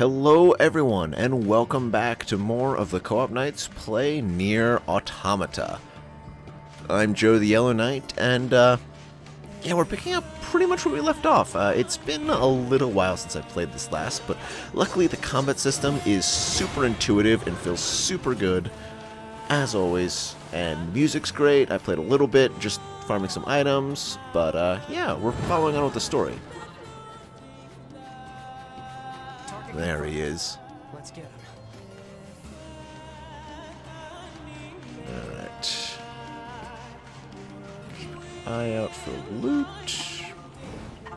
Hello everyone, and welcome back to more of the Co-op Nights Play Nier Automata. I'm Joe the Yellow Night, and yeah, we're picking up pretty much where we left off. It's been a little while since I played this last, but luckily the combat system is super intuitive and feels super good, as always. And music's great. I played a little bit, just farming some items, but yeah, we're following on with the story. There he is. Let's get him. Alright. Keep an eye out for loot. There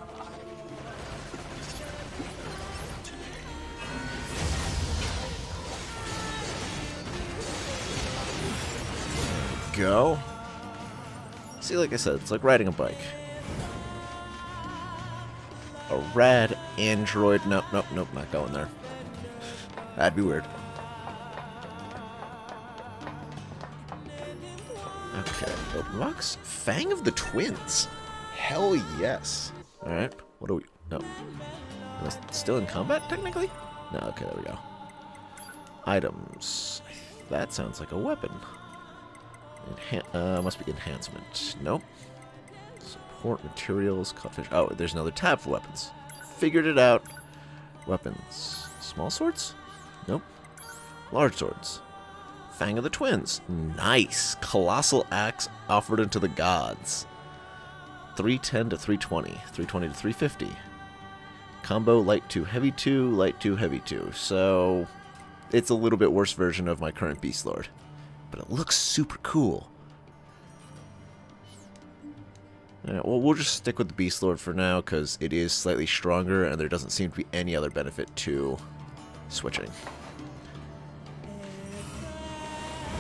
we go. See, like I said, it's like riding a bike. A rad android. Nope, not going there. That'd be weird. Okay, open box. Fang of the Twins. Hell yes. Alright, what do we... No. Am I still in combat, technically? No, okay, there we go. Items. That sounds like a weapon. Must be enhancement. Nope. Materials, cutfish. Oh, there's another tab for weapons. Figured it out. Weapons. Small swords? Nope. Large swords. Fang of the Twins. Nice. Colossal axe offered unto the gods. 310 to 320. 320 to 350. Combo light 2, heavy 2, light 2, heavy 2. So, it's a little bit worse version of my current Beast Lord. But it looks super cool. Alright, well, we'll just stick with the Beast Lord for now, because it is slightly stronger, and there doesn't seem to be any other benefit to switching.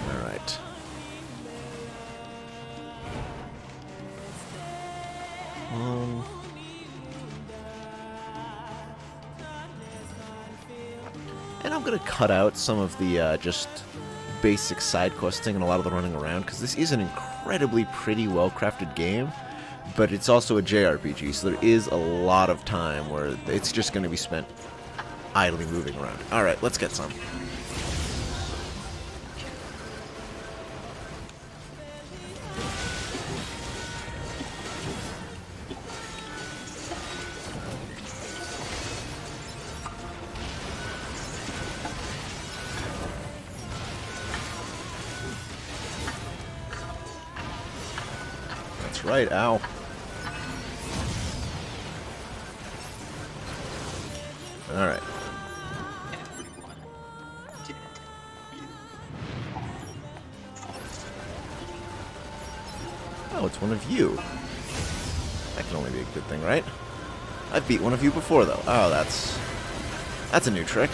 Alright. And I'm going to cut out some of the just basic side questing and a lot of the running around, because this is an incredibly pretty, well-crafted game. But it's also a JRPG, so there is a lot of time where it's just going to be spent idly moving around. Alright, let's get some. That's right, ow. Alright. Oh, it's one of you. That can only be a good thing, right? I've beat one of you before, though. Oh, that's a new trick.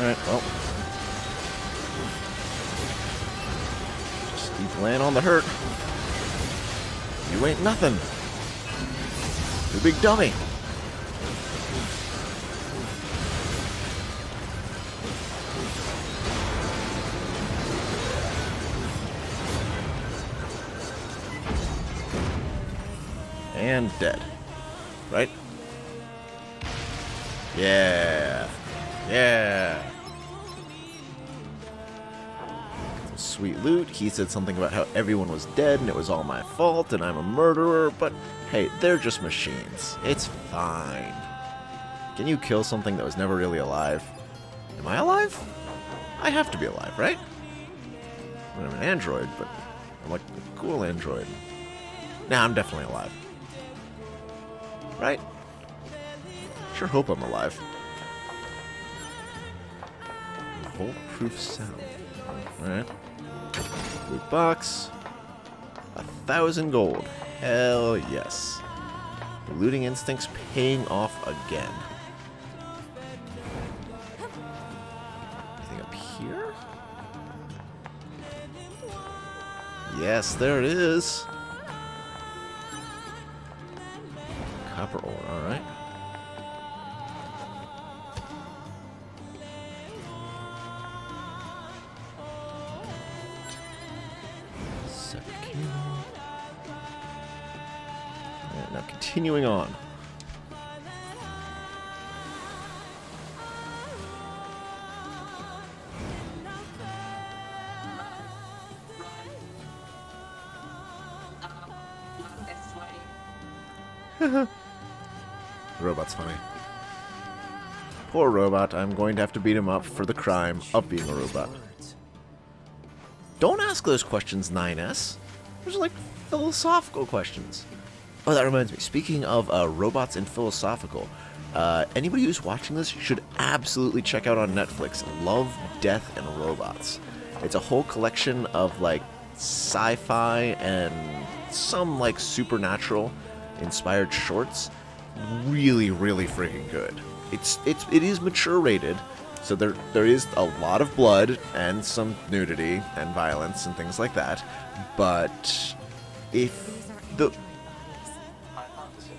Alright, well. Just keep laying on the hurt. You ain't nothing. You big dummy. And dead. Right? Yeah. Yeah. Sweet loot. He said something about how everyone was dead and it was all my fault and I'm a murderer, but hey, they're just machines. It's fine. Can you kill something that was never really alive? Am I alive? I have to be alive, right? I mean, I'm an android, but I'm like a cool android. Nah, I'm definitely alive. Right? Sure hope I'm alive. Bolt-proof sound. Alright. Loot box. 1,000 gold. Hell yes. The looting instincts paying off again. Anything up here? Yes, there it is. Copper ore, alright. continuing on. The robot's funny. Poor robot, I'm going to have to beat him up for the crime of being a robot. Don't ask those questions, 9S. Those are like philosophical questions. Oh, that reminds me. Speaking of robots and philosophical, anybody who's watching this should absolutely check out on Netflix Love, Death, and Robots. It's a whole collection of like sci-fi and some like supernatural inspired shorts. Really, really freaking good. It is mature rated, so there is a lot of blood and some nudity and violence and things like that. But if the hypothesis,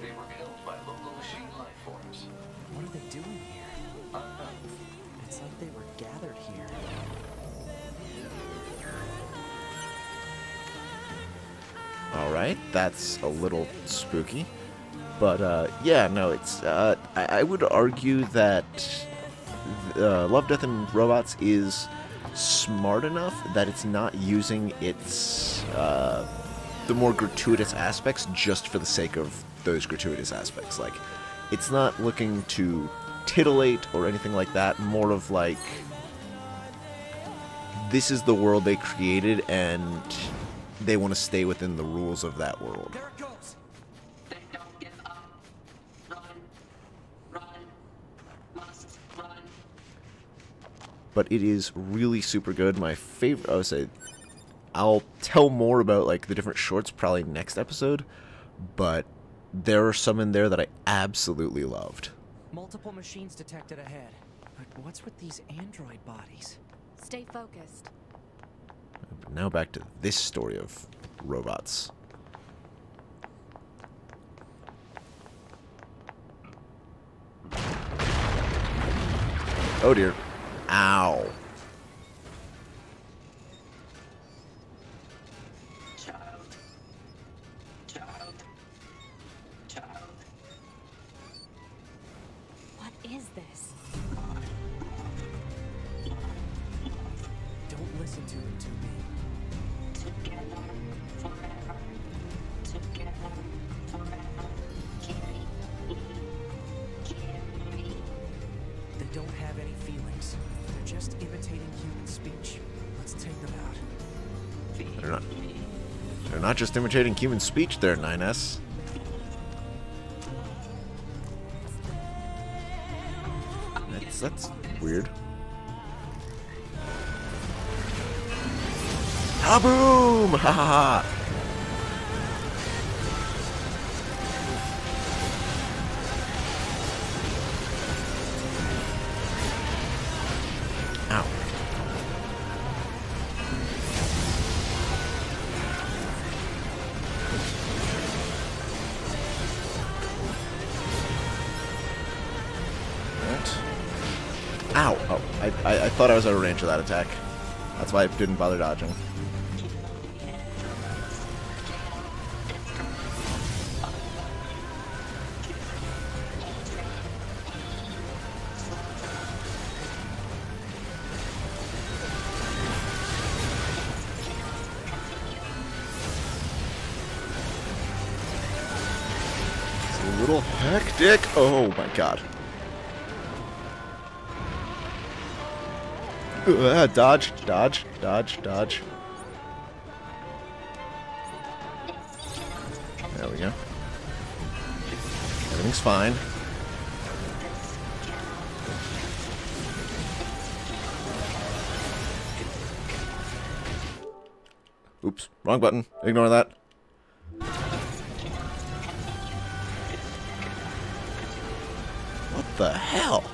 they were killed by local machine life forms. What are they doing here? It's like they were gathered here. All right, that's a little spooky. But, yeah, no, it's, I would argue that Love, Death, and Robots is smart enough that it's not using its, the more gratuitous aspects just for the sake of those gratuitous aspects. Like, it's not looking to titillate or anything like that, more of like, this is the world they created and they want to stay within the rules of that world. But it is really super good. My favorite, I would say, I'll tell more about like the different shorts probably next episode, but there are some in there that I absolutely loved. Multiple machines detected ahead. But what's with these android bodies? Stay focused. Now back to this story of robots. Oh dear. Ow. Child. What is this? Don't listen to him to me. Together forever. Together forever. Carry me. They don't have any feelings. Just imitating human speech. Let's take them out. They're not just imitating human speech there, 9S. That's weird. Kaboom! Ha ha ha! I thought I was out of range of that attack. That's why I didn't bother dodging. It's a little hectic. Oh my god. Dodge. There we go. Everything's fine. Oops, wrong button. Ignore that. What the hell?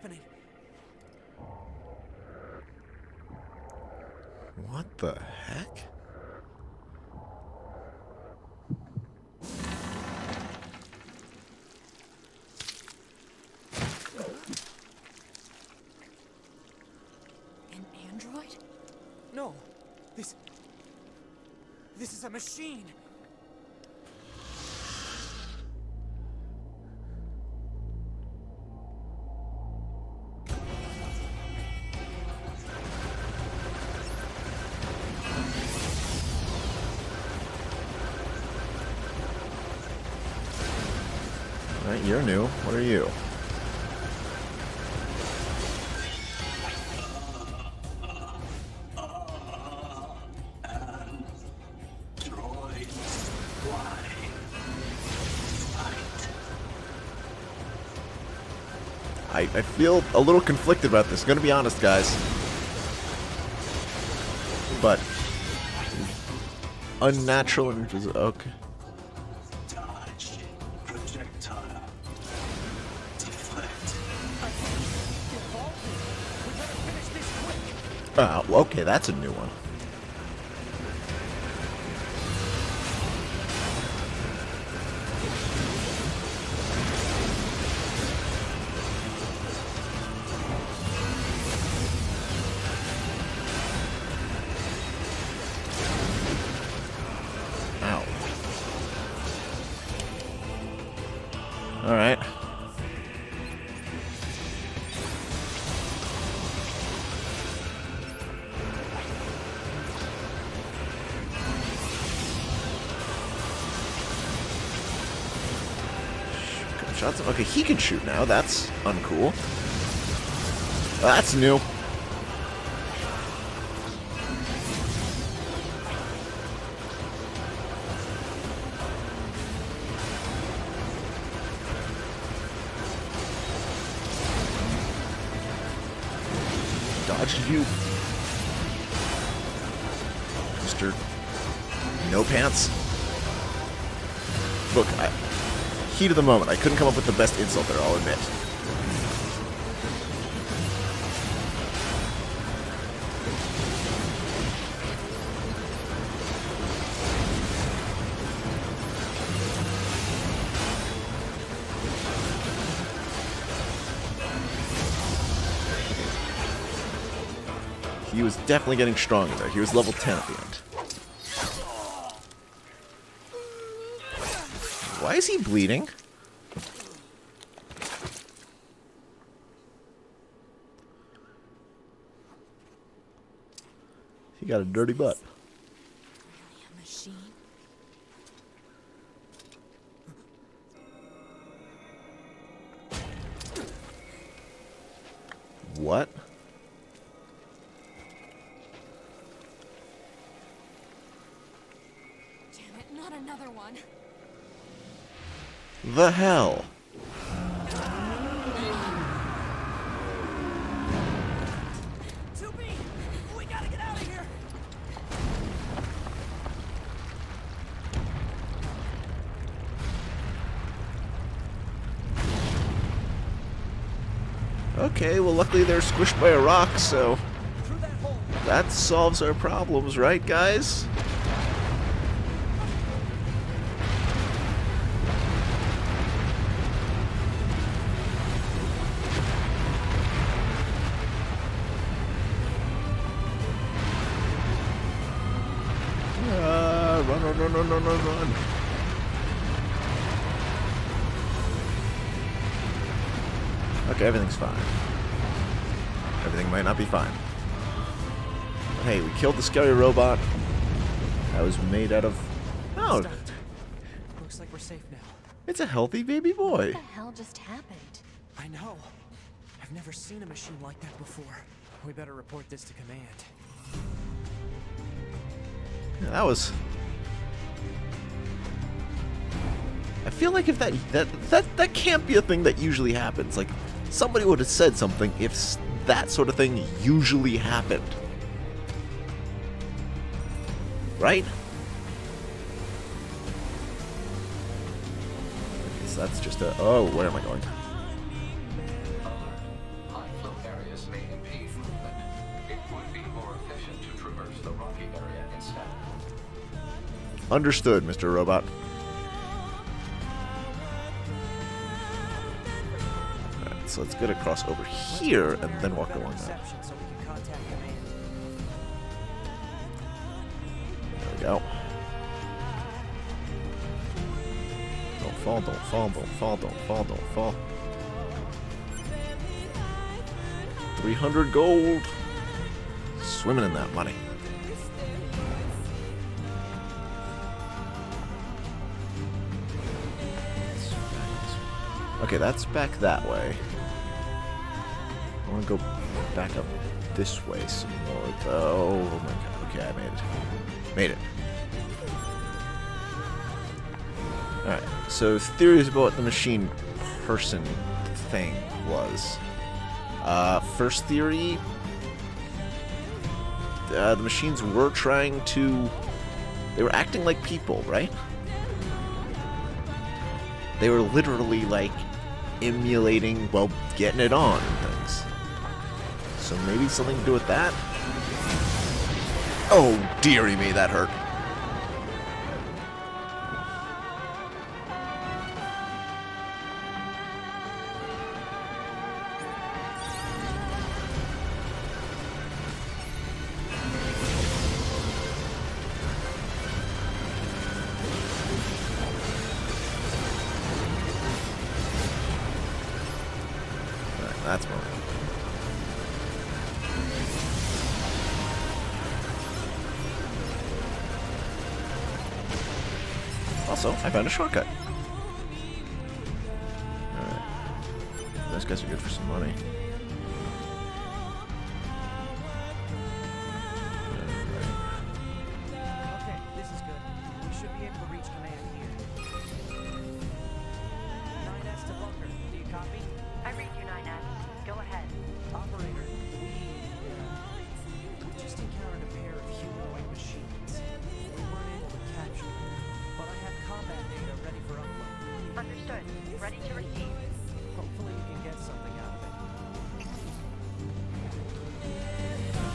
happening? What the heck? An android? No. This is a machine. You're new. What are you? I feel a little conflicted about this, gonna be honest, guys. But unnatural images, okay. Oh, okay, that's a new one. Ow. All right. Okay, he can shoot now. That's uncool. That's new. Dodged you, Mr. No Pants. Look, Heat of the moment. I couldn't come up with the best insult there, I'll admit. He was definitely getting stronger there. He was level 10 at the end. Why is he bleeding? He got a dirty butt. Really a machine? What? Damn it, not another one. The hell? We gotta get out of here. Okay, well luckily they're squished by a rock, so that solves our problems, right guys? Run. Okay, everything's fine. Everything might not be fine. But hey, we killed the scary robot. That was made out of... Oh! Looks like we're safe now. It's a healthy baby boy. What the hell just happened? I know. I've never seen a machine like that before. We better report this to command. Yeah, that was... I feel like if that can't be a thing that usually happens. Like, somebody would have said something if that sort of thing usually happened. Right? So that's just a... Oh, where am I going? more efficient to traverse the rocky area instead. Understood, Mr. Robot. Alright, so let's get across over here and then walk along that. There we go. Don't fall, don't fall, don't fall, don't fall, don't fall. 300 gold. Swimming in that money. Okay, that's back that way. I want to go back up this way some more, though. Oh my god. Okay, I made it. Made it. Alright, so theories about what the machine person thing was. First theory, the machines were trying to, they were acting like people, right? They were literally, like, emulating, well, getting it on things. So maybe something to do with that? Oh, dearie me, that hurt. That's more. Also, I found a shortcut. Alright. Those guys are good for some money.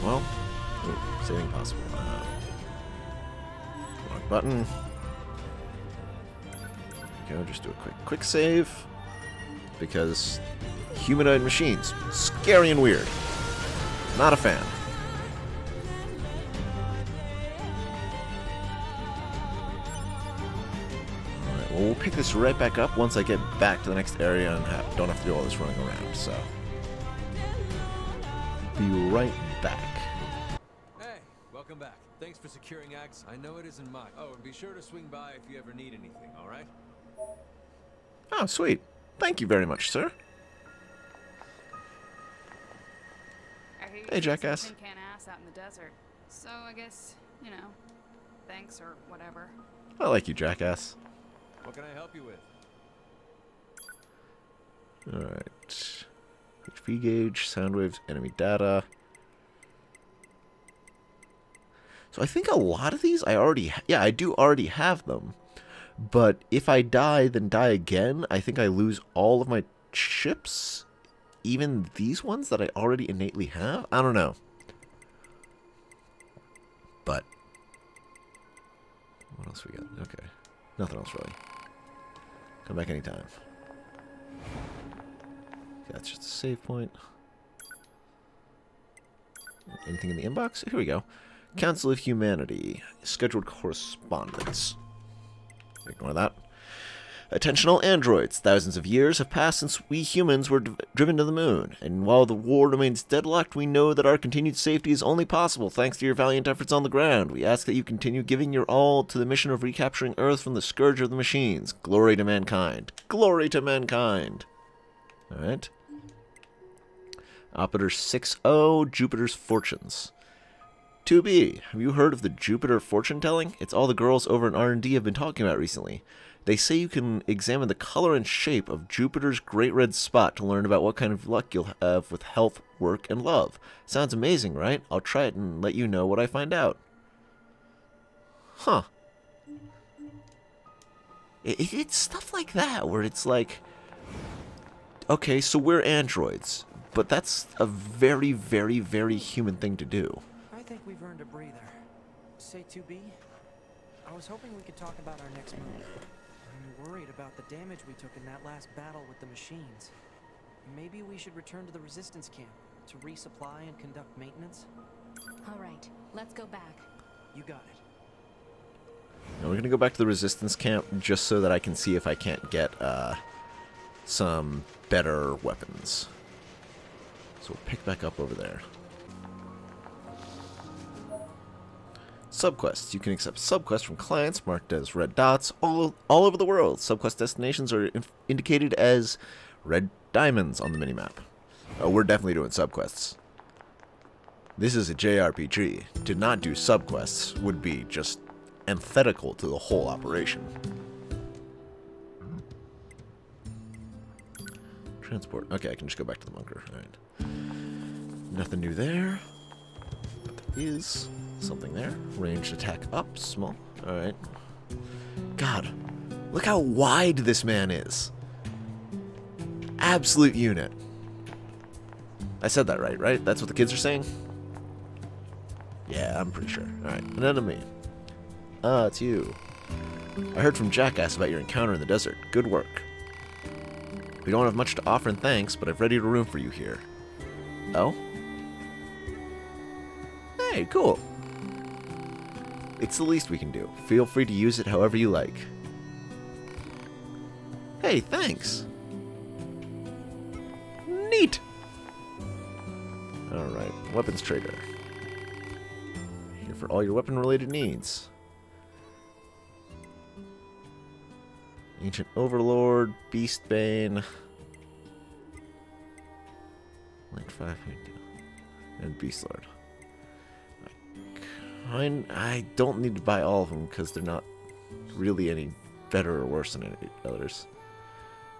Well, it's impossible. Wrong button. Go, just do a quick save because humanoid machines, scary and weird. Not a fan. All right, well, we'll pick this right back up once I get back to the next area and don't have to do all this running around. So, be right back. Back. Thanks for securing Axe. I know it isn't mine. Oh, and be sure to swing by if you ever need anything, alright? Oh, sweet. Thank you very much, sir. Hey, jackass. Ass out in the desert. So, I guess, you know, thanks or whatever. I like you, jackass. What can I help you with? Alright. HP gauge, sound waves, enemy data. So I think a lot of these I already, I do already have them. But if I die, then die again, I think I lose all of my chips. Even these ones that I already innately have? I don't know. But. What else we got? Okay. Nothing else really. Come back anytime. Okay, that's just a save point. Anything in the inbox? Here we go. Council of Humanity. Scheduled correspondence. Ignore that. Attentional androids. Thousands of years have passed since we humans were driven to the moon. And while the war remains deadlocked, we know that our continued safety is only possible thanks to your valiant efforts on the ground. We ask that you continue giving your all to the mission of recapturing Earth from the scourge of the machines. Glory to mankind. Glory to mankind. Alright. Operator 6-0, Jupiter's Fortunes. 2B, have you heard of the Jupiter fortune-telling? It's all the girls over in R&D have been talking about recently. They say you can examine the color and shape of Jupiter's great red spot to learn about what kind of luck you'll have with health, work, and love. Sounds amazing, right? I'll try it and let you know what I find out. Huh. It's stuff like that, where it's like... Okay, so we're androids, but that's a very, very, very human thing to do. think we've earned a breather. Say 2B, I was hoping we could talk about our next move. I'm worried about the damage we took in that last battle with the machines. Maybe we should return to the resistance camp to resupply and conduct maintenance. All right, let's go back. You got it. Now we're gonna go back to the resistance camp just so that I can see if I can't get some better weapons. So we'll pick back up over there. Subquests. You can accept subquests from clients marked as red dots all over the world. Subquest destinations are indicated as red diamonds on the minimap. Oh, we're definitely doing subquests. This is a JRPG. To not do subquests would be just antithetical to the whole operation. Transport. Okay, I can just go back to the bunker. Alright. Nothing new there. But there is something there. Ranged attack up. Small. Alright. God. Look how wide this man is. Absolute unit. I said that right, right? That's what the kids are saying? Yeah, I'm pretty sure. Alright. An enemy. Ah, it's you. I heard from Jackass about your encounter in the desert. Good work. We don't have much to offer in thanks, but I've readied a room for you here. Oh? Hey, cool. It's the least we can do. Feel free to use it however you like. Hey, thanks. Neat. Alright, weapons trader. Here for all your weapon-related needs. Ancient Overlord, Beastbane, Link 5, and Beast Lord. I don't need to buy all of them because they're not really any better or worse than any others.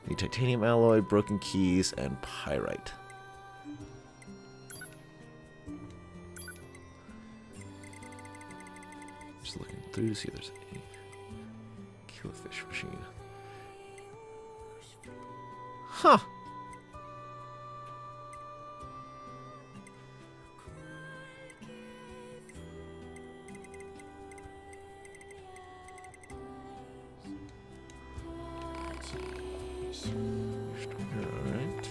The Titanium Alloy, Broken Keys, and Pyrite. Just looking through to see if there's any. Kill a fish machine. Huh. Alright.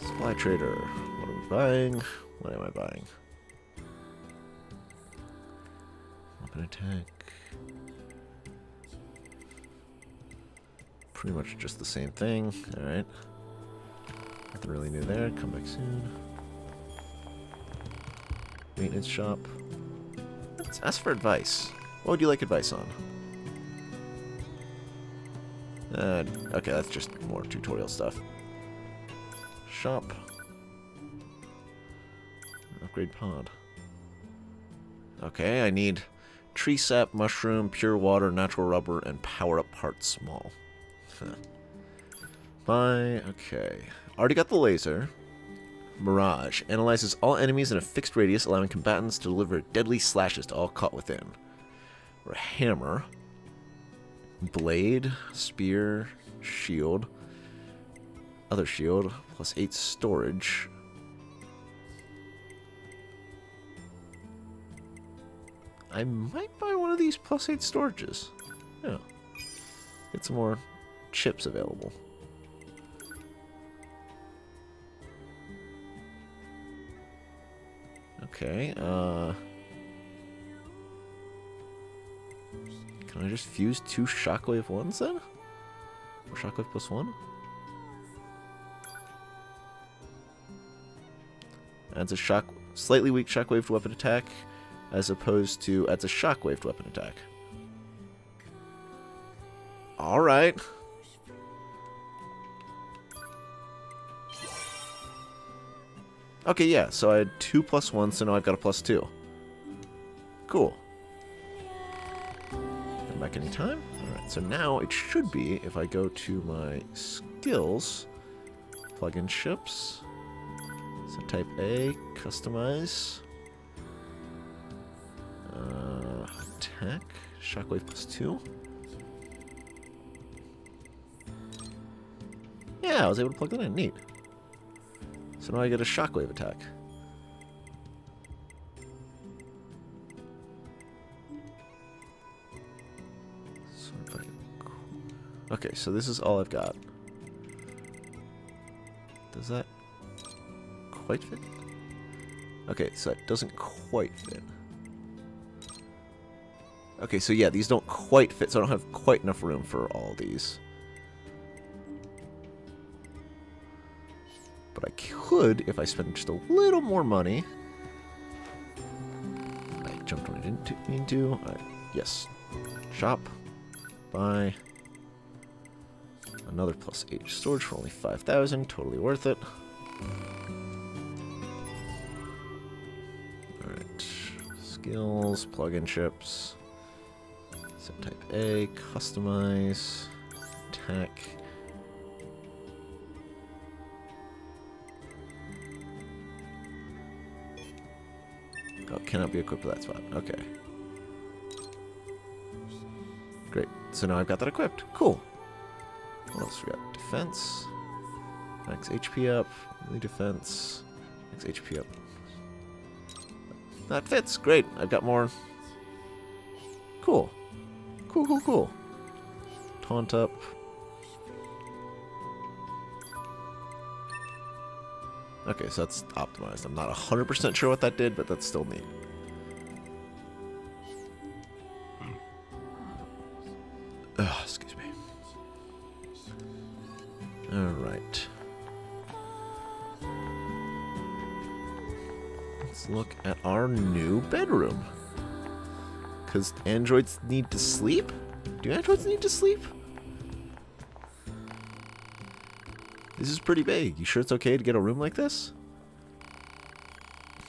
Supply trader. What are we buying? What am I buying? Weapon attack. Pretty much just the same thing. Alright. Nothing really new there. Come back soon. Maintenance shop. Let's ask for advice. What would you like advice on? Okay, that's just more tutorial stuff. Shop. Upgrade pod. Okay, I need tree sap, mushroom, pure water, natural rubber, and power-up part small. Huh. Bye. Okay. Already got the laser. Mirage. Analyzes all enemies in a fixed radius, allowing combatants to deliver deadly slashes to all caught within. Or hammer. Blade. Spear. Shield. Other shield. Plus 8 storage. I might buy one of these plus 8 storages. Yeah. Get some more chips available. Okay, can I just fuse 2 shockwave ones then? Or shockwave plus 1? Adds a slightly weak shockwave weapon attack, as opposed to adds a shockwave weapon attack. Alright. Okay, yeah, so I had 2 plus 1, so now I've got a +2. Cool. Come back anytime? Alright, so now it should be, if I go to my skills, plug in ships, so type A, customize, attack, shockwave +2. Yeah, I was able to plug that in. Neat. So now I get a shockwave attack. Okay, so this is all I've got. Does that quite fit? Okay, so that doesn't quite fit. Okay, so yeah, these don't quite fit, so I don't have quite enough room for all these. But I could, if I spend just a little more money. I jumped when I didn't mean to. Alright, yes. Shop. Buy. Another plus 8 storage for only 5,000. Totally worth it. Alright. Skills, plug-in chips. Set type A, customize, attack. Oh, cannot be equipped with that spot. Okay. Great. So now I've got that equipped. Cool. What else we got? Defense. Max HP up. Melee defense. Max HP up. That fits. Great. I've got more. Cool. Cool, cool, cool. Taunt up. Okay, so that's optimized. I'm not 100% sure what that did, but that's still neat. Ugh, excuse me. Alright. Let's look at our new bedroom. Because androids need to sleep? Do androids need to sleep? This is pretty big. You sure it's okay to get a room like this?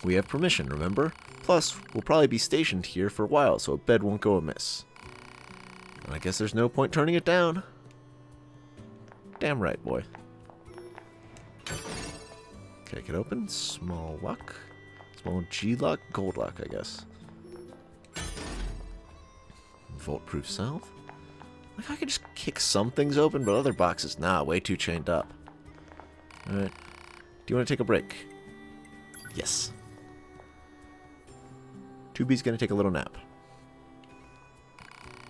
We have permission, remember? Plus, we'll probably be stationed here for a while, so a bed won't go amiss. And I guess there's no point turning it down. Damn right, boy. Okay, I can open. Small lock. Small G lock. Gold lock, I guess. Vault-proof salve. Like, I could just kick some things open, but other boxes, nah, way too chained up. Alright. Do you want to take a break? Yes. 2B's going to take a little nap. Do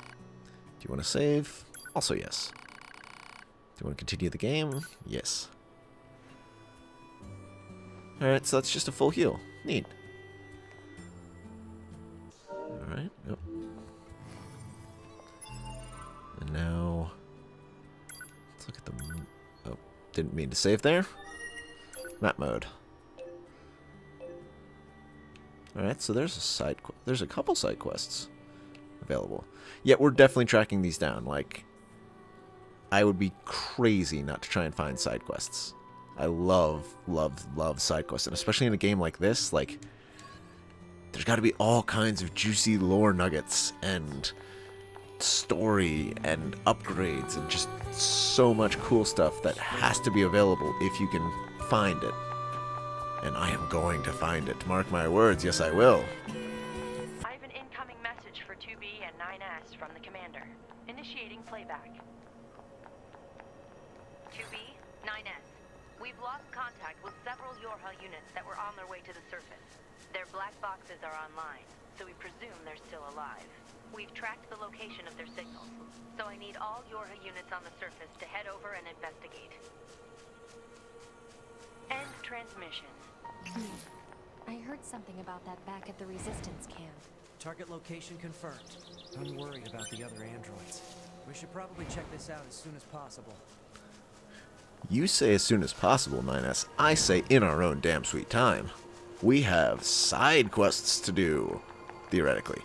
you want to save? Also yes. Do you want to continue the game? Yes. Alright, so that's just a full heal. Neat. Alright. Yep. And now... let's look at the... didn't mean to save there. Map mode. Alright, so there's a side quest. There's a couple side quests available. Yeah, we're definitely tracking these down. Like, I would be crazy not to try and find side quests. I love, love, love side quests. And especially in a game like this, like, there's got to be all kinds of juicy lore nuggets and story and upgrades and just so much cool stuff that has to be available if you can find it. And I am going to find it. Mark my words, yes I will. I have an incoming message for 2B and 9S from the commander. Initiating playback. 2B, 9S. We've lost contact with several YoRHa units that were on their way to the surface. Their black boxes are online, so we presume they're still alive. We've tracked the location of their signals, so I need all YoRHa units on the surface to head over and investigate. End transmission. I heard something about that back at the resistance camp. Target location confirmed. I'm worried about the other androids. We should probably check this out as soon as possible. You say as soon as possible, 9S. I say in our own damn sweet time. We have side quests to do, theoretically.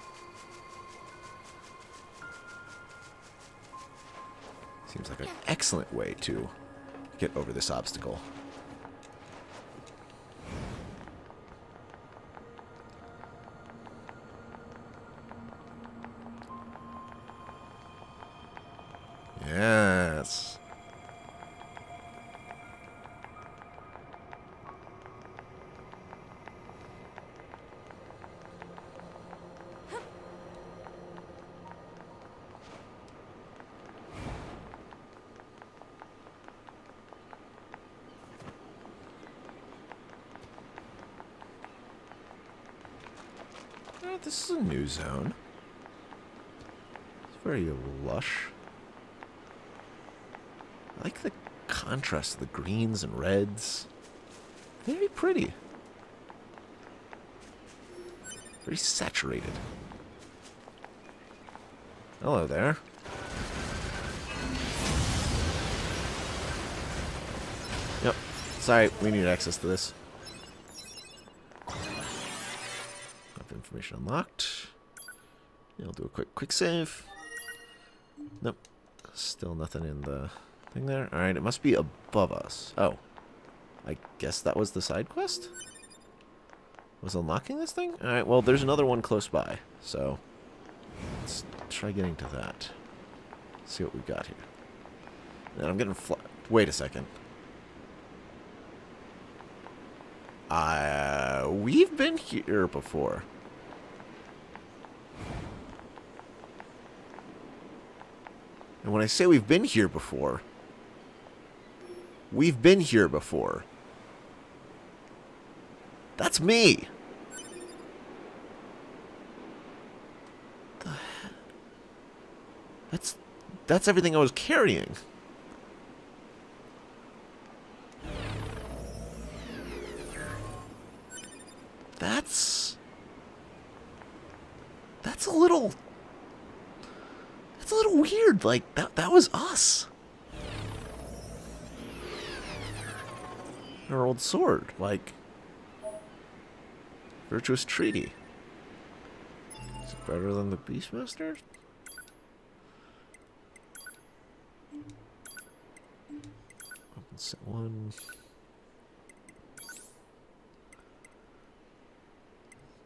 Seems like an excellent way to get over this obstacle. Yes. This is a new zone. It's very lush. I like the contrast of the greens and reds. Very pretty. Very saturated. Hello there. Yep. Sorry, we need access to this. Have information unlocked. I'll do a quick save. Nope. Still nothing in the thing there. Alright, it must be above us. Oh. I guess that was the side quest? Was unlocking this thing? Alright, well, there's another one close by. So, let's try getting to that. See what we've got here. And I'm getting wait a second. We've been here before. And when I say we've been here before, we've been here before. That's me! The heck? That's everything I was carrying. That's a little weird. Like, that was us. Our old sword, like Virtuous Treaty. Is it better than the Beastmaster? Open set one.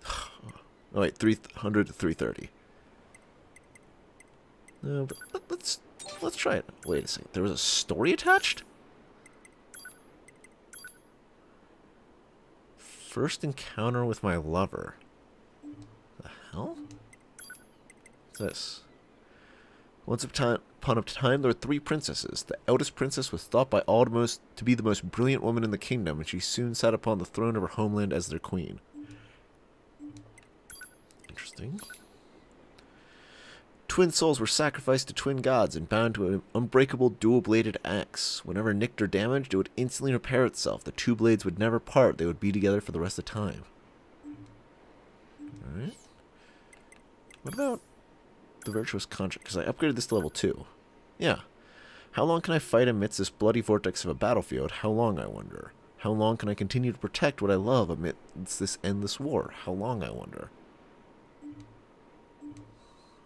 Oh wait, 300 to 330. No, but let's try it. Wait a second. There was a story attached? First encounter with my lover. The hell? What's this? Once upon a time, there were three princesses. The eldest princess was thought by all to be the most brilliant woman in the kingdom, and she soon sat upon the throne of her homeland as their queen. Interesting. Twin souls were sacrificed to twin gods and bound to an unbreakable dual-bladed axe. Whenever nicked or damaged, it would instantly repair itself. The two blades would never part. They would be together for the rest of time. Alright. What about the Virtuous Contract? Because I upgraded this to level 2. Yeah. How long can I fight amidst this bloody vortex of a battlefield? How long, I wonder? How long can I continue to protect what I love amidst this endless war? How long, I wonder?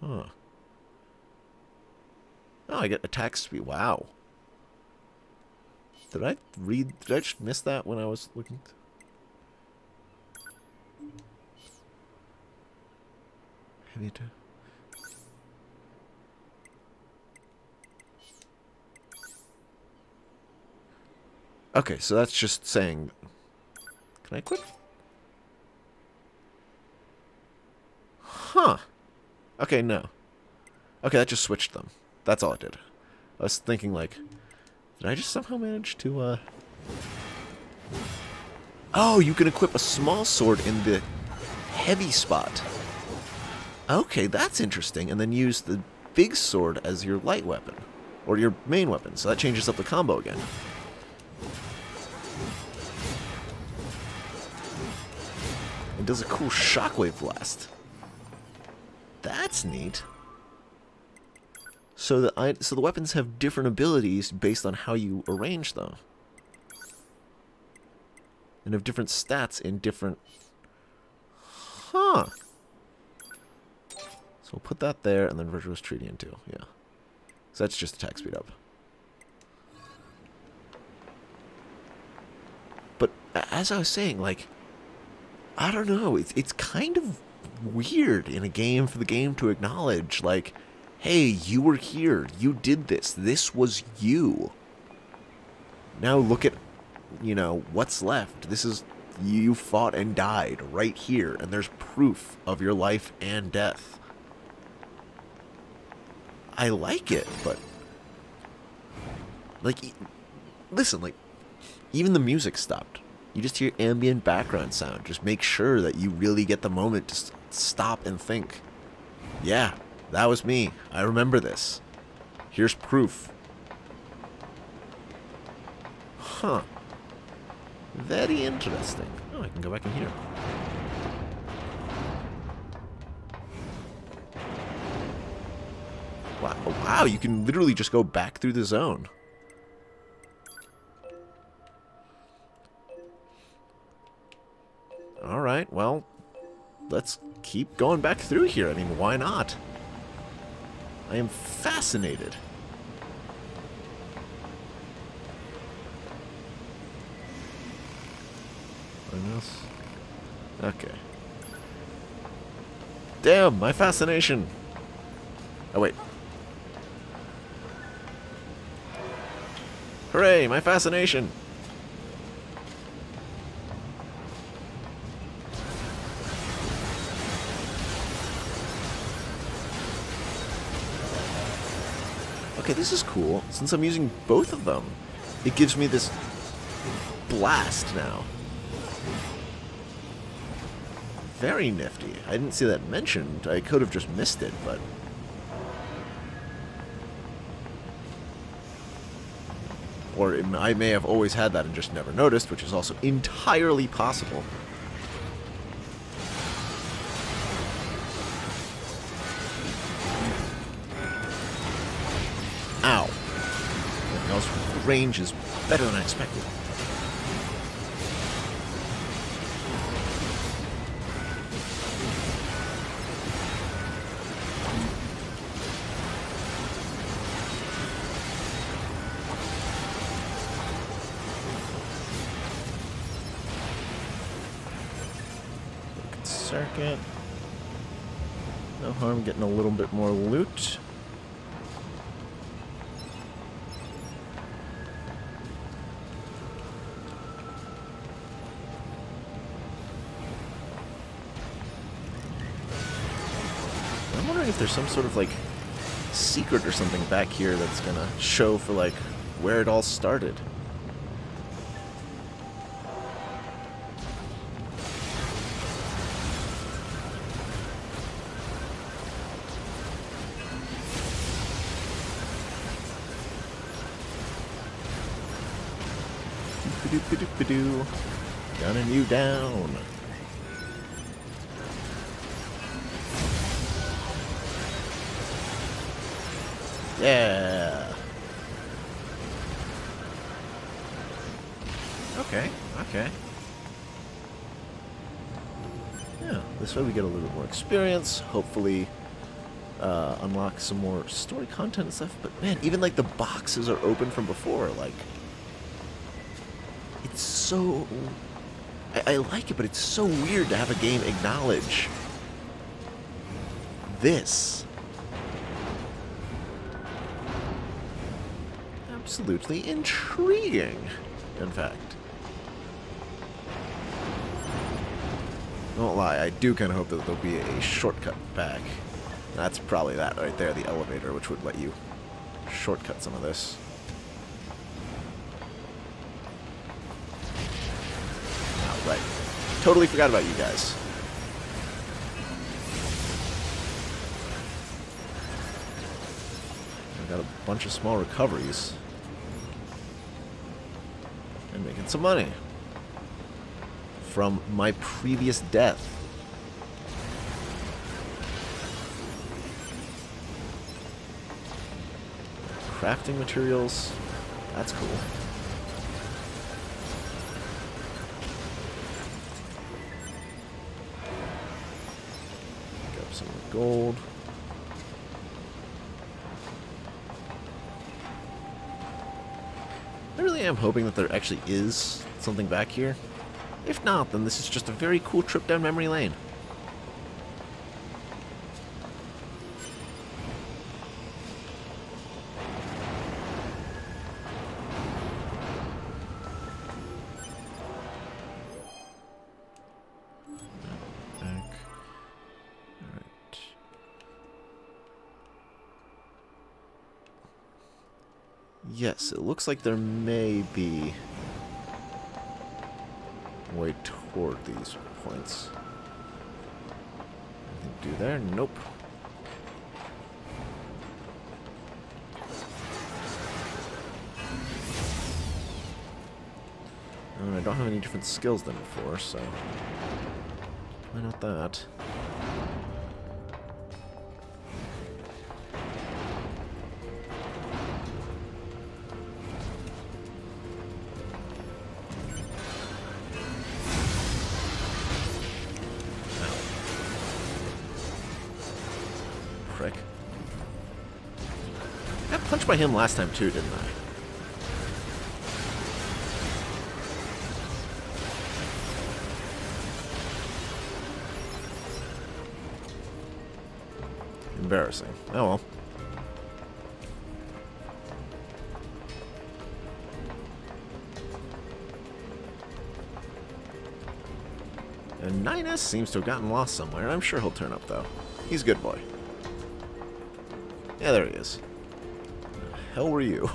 Huh. Oh, I get attack speed. Wow. Did I just miss that when I was looking? Heavy attack. Okay, so that's just saying. Can I quit? Huh. Okay, no. Okay, that just switched them. That's all I did. I was thinking, like, did I just somehow manage to, Oh, you can equip a small sword in the heavy spot. Okay, that's interesting. And then use the big sword as your light weapon. Or your main weapon. So that changes up the combo again. It does a cool shockwave blast. That's neat. So the weapons have different abilities based on how you arrange them. And have different stats in different... Huh. So we'll put that there and then Virtuous Treaty in too, yeah. So that's just attack speed up. But as I was saying, like, I don't know, it's kind of weird in a game for the game to acknowledge, like, hey, you were here. You did this. This was you. Now look at, you know, what's left. This is, you fought and died right here. And there's proof of your life and death. I like it, but... Like, listen, like, even the music stopped. You just hear ambient background sound. Just make sure that you really get the moment to stop and think. Yeah. That was me. I remember this. Here's proof. Huh. Very interesting. Oh, I can go back in here. Wow, wow, you can literally just go back through the zone. Alright, well, let's keep going back through here. I mean, why not? I am fascinated. Anything else? Okay. Damn, my fascination! Oh, wait. Hooray, my fascination! Okay, this is cool. Since I'm using both of them, it gives me this blast now. Very nifty. I didn't see that mentioned. I could have just missed it, but... Or I may have always had that and just never noticed, which is also entirely possible. Ow. That range is better than I expected. Circuit. No harm getting a little bit more loot. I'm wondering if there's some sort of like secret or something back here that's gonna show for like where it all started. Gunning you down. Yeah. Okay, okay. Yeah, this way we get a little bit more experience. Hopefully unlock some more story content and stuff. But man, even like the boxes are open from before, like... It's so... I like it, but it's so weird to have a game acknowledge this. Absolutely intriguing, in fact. Don't lie, I do kind of hope that there'll be a shortcut back. That's probably that right there, the elevator, which would let you shortcut some of this. Right. Totally forgot about you guys. I got a bunch of small recoveries. And making some money. From my previous death. Crafting materials. That's cool. Gold. I really am hoping that there actually is something back here. If not, then this is just a very cool trip down memory lane. Yes, it looks like there may be a way toward these points. Anything to do there? Nope. don't have any different skills than before, so why not that? By him last time too, didn't I? Embarrassing. Oh well. And 9S seems to have gotten lost somewhere. I'm sure he'll turn up though. He's a good boy. Yeah, there he is. Hell were you?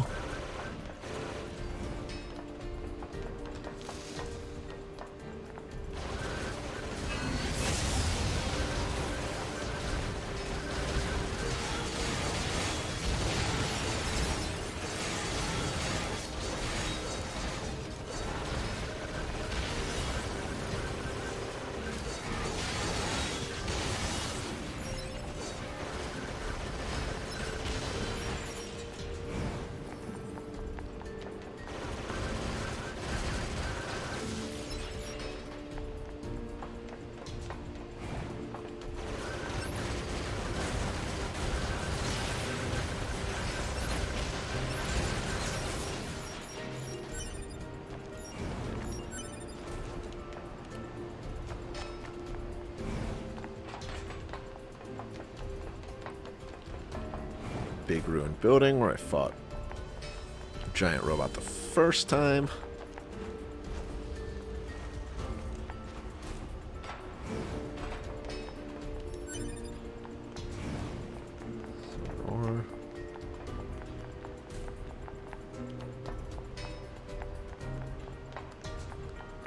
Big ruined building where I fought a giant robot the first time.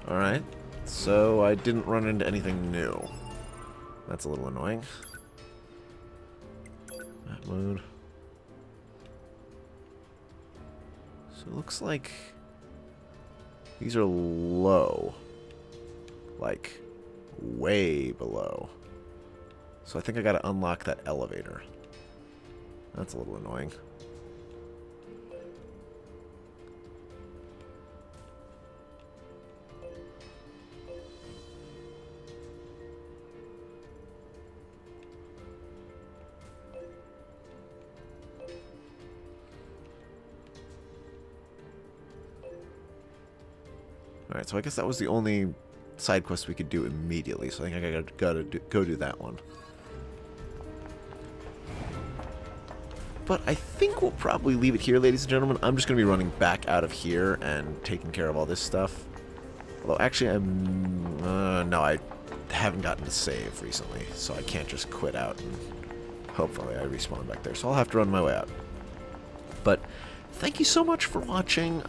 Alright, so I didn't run into anything new. That's a little annoying. That mode. So it looks like these are low, like way below. So I think I gotta unlock that elevator. That's a little annoying. Alright, so I guess that was the only side quest we could do immediately, so I think I gotta go do that one. But I think we'll probably leave it here, ladies and gentlemen. I'm just going to be running back out of here and taking care of all this stuff. Although, actually, I'm... no, I haven't gotten to save recently, so I can't just quit out and hopefully I respawn back there. So I'll have to run my way out. But thank you so much for watching.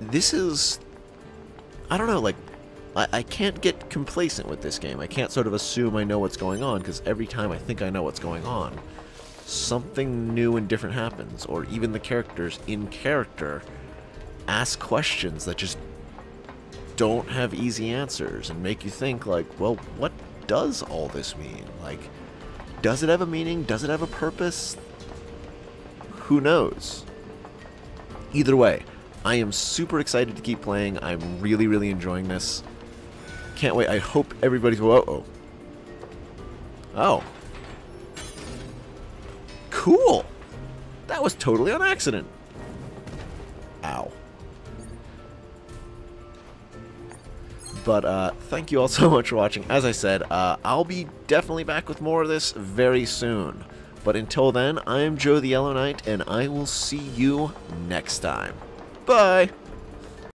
This is, I don't know, like, I can't get complacent with this game. I can't sort of assume I know what's going on, because every time I think I know what's going on, something new and different happens, or even the characters in character ask questions that just don't have easy answers and make you think, like, well, what does all this mean? Like, does it have a meaning? Does it have a purpose? Who knows? Either way, I am super excited to keep playing. I'm really, really enjoying this. Can't wait. I hope everybody's... Whoa. Oh. Cool. That was totally on accident. Ow. But thank you all so much for watching. As I said, I'll be definitely back with more of this very soon. But until then, I'm Joe the Yellow Night, and I will see you next time. Bye!